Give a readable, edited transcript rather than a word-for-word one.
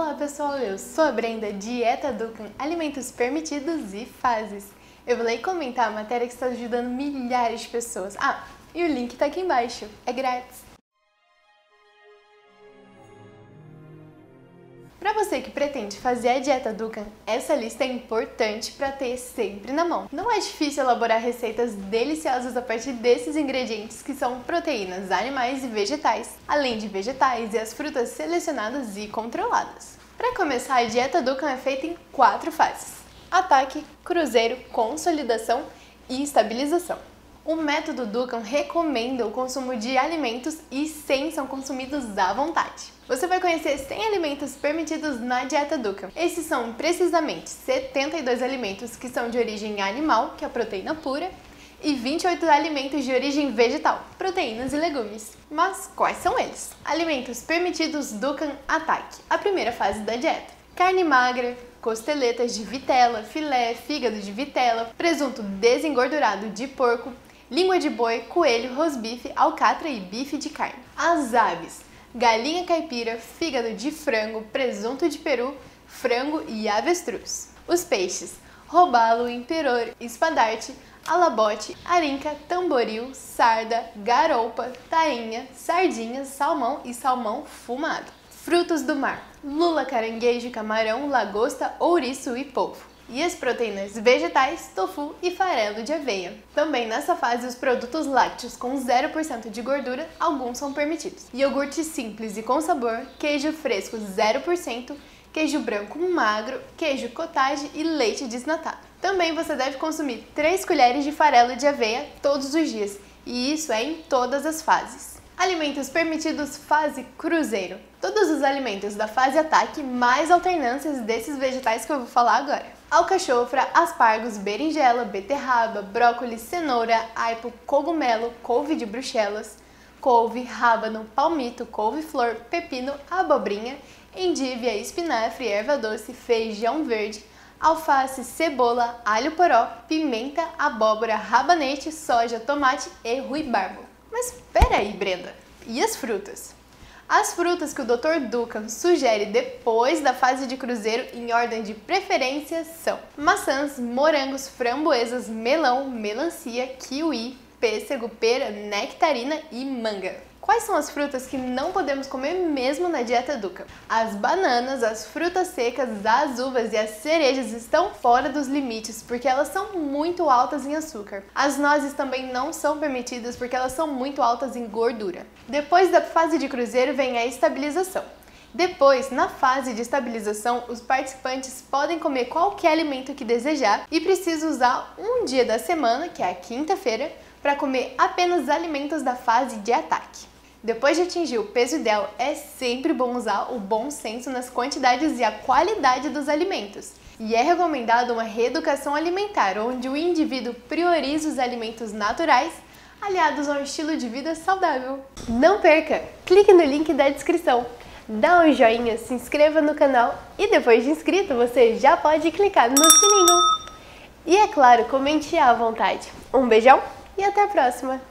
Olá pessoal, eu sou a Brenda Dieta Dukan, alimentos permitidos e fases. Eu vou ler e comentar a matéria que está ajudando milhares de pessoas. E o link está aqui embaixo, é grátis. Para você que pretende fazer a dieta Dukan, essa lista é importante para ter sempre na mão. Não é difícil elaborar receitas deliciosas a partir desses ingredientes que são proteínas animais e vegetais, além de vegetais e as frutas selecionadas e controladas. Para começar, a dieta Dukan é feita em 4 fases: ataque, cruzeiro, consolidação e estabilização. O método Dukan recomenda o consumo de alimentos e 100 são consumidos à vontade. Você vai conhecer 100 alimentos permitidos na dieta Dukan. Esses são precisamente 72 alimentos que são de origem animal, que é a proteína pura, e 28 alimentos de origem vegetal, proteínas e legumes. Mas quais são eles? Alimentos permitidos Dukan Ataque, a primeira fase da dieta. Carne magra, costeletas de vitela, filé, fígado de vitela, presunto desengordurado de porco, língua de boi, coelho, rosbife, alcatra e bife de carne. As aves: galinha caipira, fígado de frango, presunto de peru, frango e avestruz. Os peixes: robalo, imperor, espadarte, alabote, arinca, tamboril, sarda, garoupa, tainha, sardinha, salmão e salmão fumado. Frutos do mar: lula, caranguejo, camarão, lagosta, ouriço e polvo. E as proteínas vegetais, tofu e farelo de aveia. Também nessa fase, os produtos lácteos com 0% de gordura, alguns são permitidos. Iogurte simples e com sabor, queijo fresco 0%, queijo branco magro, queijo cottage e leite desnatado. Também você deve consumir 3 colheres de farelo de aveia todos os dias, e isso é em todas as fases. Alimentos permitidos fase cruzeiro. Todos os alimentos da fase ataque, mais alternâncias desses vegetais que eu vou falar agora. Alcachofra, aspargos, berinjela, beterraba, brócolis, cenoura, aipo, cogumelo, couve de bruxelas, couve, rábano, palmito, couve-flor, pepino, abobrinha, endívia, espinafre, erva doce, feijão verde, alface, cebola, alho poró, pimenta, abóbora, rabanete, soja, tomate e ruibarbo. Mas peraí, Brenda, e as frutas? As frutas que o Dr. Dukan sugere depois da fase de cruzeiro em ordem de preferência são maçãs, morangos, framboesas, melão, melancia, kiwi, pêssego, pera, nectarina e manga. Quais são as frutas que não podemos comer mesmo na dieta Dukan? As bananas, as frutas secas, as uvas e as cerejas estão fora dos limites porque elas são muito altas em açúcar. As nozes também não são permitidas porque elas são muito altas em gordura. Depois da fase de cruzeiro vem a estabilização. Depois, na fase de estabilização, os participantes podem comer qualquer alimento que desejar e precisa usar um dia da semana, que é a quinta-feira, para comer apenas alimentos da fase de ataque. Depois de atingir o peso ideal, é sempre bom usar o bom senso nas quantidades e a qualidade dos alimentos. E é recomendada uma reeducação alimentar, onde o indivíduo prioriza os alimentos naturais, aliados a um estilo de vida saudável. Não perca! Clique no link da descrição, dá um joinha, se inscreva no canal e depois de inscrito você já pode clicar no sininho. E é claro, comente à vontade. Um beijão e até a próxima!